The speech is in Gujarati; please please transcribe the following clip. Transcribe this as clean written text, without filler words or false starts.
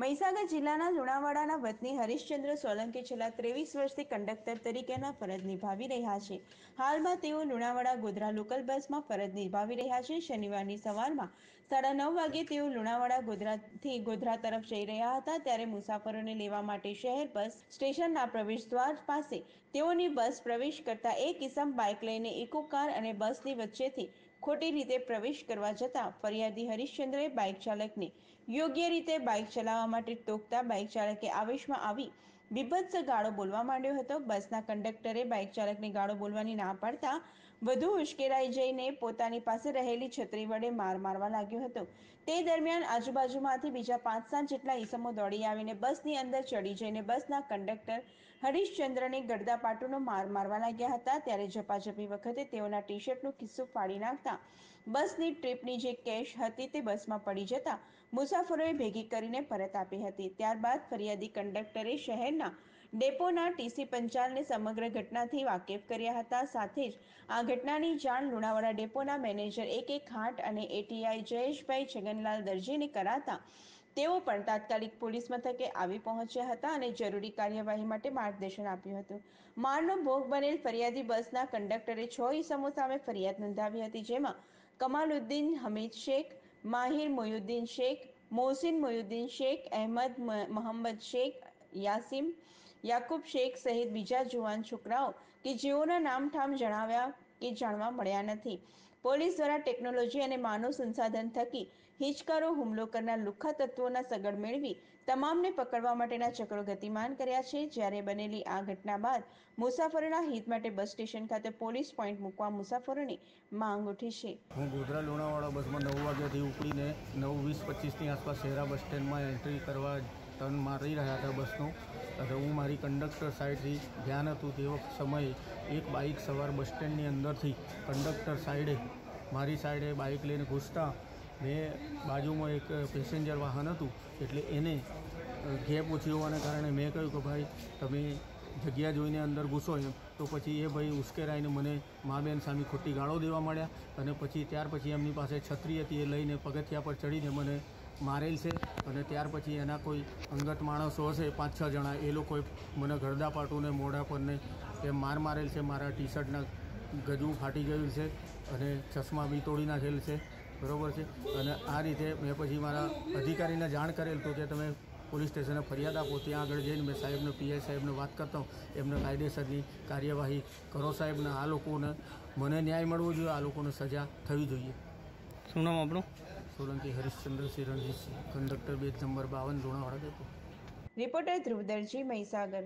મહીસાગર જિલ્લાના લુણાવાડાના વતની હરીશચંદ્ર સોલંકી છેલ્લા 23 વર્ષથી કંડક્ટર તરીકેના ફરજ નિભાવી રહ્યા છે. હાલમાં તેઓ લુણાવાડા ગોધરા લોકલ બસમાં ફરજ નિભાવી રહ્યા છે. શનિવારની સવારમાં 9:30 વાગે તેઓ લુણાવાડા ગોધરાથી ગોધરા તરફ જઈ રહ્યા હતા, ત્યારે મુસાફરોને લેવા માટે શહેર બસ સ્ટેશનના પ્રવેશ દ્વાર પાસે તેઓની બસ પ્રવેશ કરતા એક ઇસમ બાઇક લઈને ઇકો કાર અને બસની વચ્ચેથી ખોટી રીતે પ્રવેશ કરવા જતા ફરિયાદી હરીશચંદ્રએ બાઇક ચાલકને યોગ્ય રીતે બાઇક ચલાવવા માટે ટોકતા બાઇક ચાલકે આવેશમાં આવી બીભત્સ ગાળો બોલવા માંડ્યો હતો. બસના કંડક્ટરે બાઇક ચાલકને ગાળો બોલવાની ના પાડતા વધુ ઉશ્કેરાઈ જઈને પોતાની પાસે રહેલી છત્રી વડે માર મારવા લાગ્યો હતો. તે દરમિયાન આજુબાજુમાંથી બીજા 5-7 જેટલા ઈસમો દોડી આવીને બસની અંદર ચડી જઈને બસના કંડક્ટર હરીશચંદ્રને ગડદાપાટુનો માર મારવા લાગ્યા હતા. ત્યારે ઝપાઝપી વખતે તેઓના ટી શર્ટનું ખિસ્સું ફાડી નાખતા બસની ટ્રીપની જે કેશ હતી તે બસમાં પડી જતા મુસાફરોએ ભેગી કરીને પરત આપી હતી. ત્યારબાદ ફરિયાદી કંડક્ટરે શહેરના ડેપોના ટીસી પંચાલને સમગ્ર ઘટનાથી વાકેફ કર્યા હતા. સાથે જ આ ઘટનાની જાણ લુણાવાડા ડેપોના મેનેજર A.K. ખાંટ અને ATI જયેશભાઈ છગનલાલ દરજીને કરાતા તેઓ પણ તાત્કાલિક પોલીસ મથકે આવી પહોંચ્યા હતા અને જરૂરી કાર્યવાહી માટે માર્ગદર્શન આપ્યું હતું. મારનો ભોગ બનેલ ફરિયાદી બસના કંડક્ટરે 6 ઇસમો સામે ફરિયાદ નોંધાવી હતી, જેમાં કમાલુદ્દીન હમીદ શેખ, માહિર મોહિઉદ્દીન શેખ, મોહસિન મોહિઉદ્દીન શેખ, અહેમદ મોહમ્મદ શેખ, યાસીમ યાકુબ શેખ સહિત બીજા જુવાન છોકરાઓ કે જેઓના નામ ઠામ જણાવ્યા કે જાણવા મળ્યા નથી. પોલીસ દ્વારા ટેકનોલોજી અને માનવ સંસાધન થકી હિચકારો હુમલો કરનાર લુખ્ખા તત્વોના સગડ મેળવી તમામને પકડવા માટેના ચક્રો ગતિમાન કર્યા છે. જ્યારે બનેલી આ ઘટના બાદ મુસાફરોના હિત માટે બસ સ્ટેશન ખાતે પોલીસ પોઈન્ટ મૂકવા મુસાફરોની માંગ ઉઠી છે. હું ગોધરા લુણાવાડા બસમાં 9 વાગ્યાથી ઉપડીને 9:20-25ની આસપાસ શહેરા બસ સ્ટેન્ડમાં એન્ટ્રી કરવા ટર્ન મારી રહ્યા હતા બસનું. અને હું મારી કંડક્ટર સાઈડથી ધ્યાન હતું તે વખત સમયે એક બાઇક સવાર બસ સ્ટેન્ડની અંદરથી કંડક્ટર સાઈડે મારી સાઈડે બાઇક લઈને ઘૂસતા મેં બાજુમાં એક પેસેન્જર વાહન હતું એટલે એને ગેપ ઓછી હોવાને કારણે મેં કહ્યું કે ભાઈ તમે જગ્યા જોઈને અંદર ઘૂસો એમ. તો પછી એ ભાઈ ઉશ્કેરાઈને મને મા બેન સામે ખોટી ગાળો દેવા માંડ્યા અને પછી ત્યાર પછી એમની પાસે છત્રી હતી એ લઈને પગથિયા પર ચડીને મને મારેલ છે. અને ત્યાર પછી એના કોઈ અંગત માણસો હશે 5-6 જણા, એ લોકોએ મને ગરદાપાટુને મોઢા પરને એ માર મારેલ છે. મારા ટી શર્ટના ગજવું ફાટી ગયેલું છે અને ચશ્મા બી તોડી નાખેલ છે, બરાબર છે. અને આ રીતે મેં પછી મારા અધિકારીને જાણ કરેલ તો કે તમે પોલીસ સ્ટેશને ફરિયાદ આપો. ત્યાં આગળ જઈને મેં સાહેબને પીઆઈ સાહેબને વાત કરતા હોઉં એમને કાયદેસરની કાર્યવાહી કરો સાહેબને. આ લોકોને મને ન્યાય મળવો જોઈએ, આ લોકોને સજા થવી જોઈએ. શું નામ આપણું? Solanki Harishchandra Siranji, conductor batch number 52 Lunawada depot. Reporter Dhruv Darji, Mahisagar.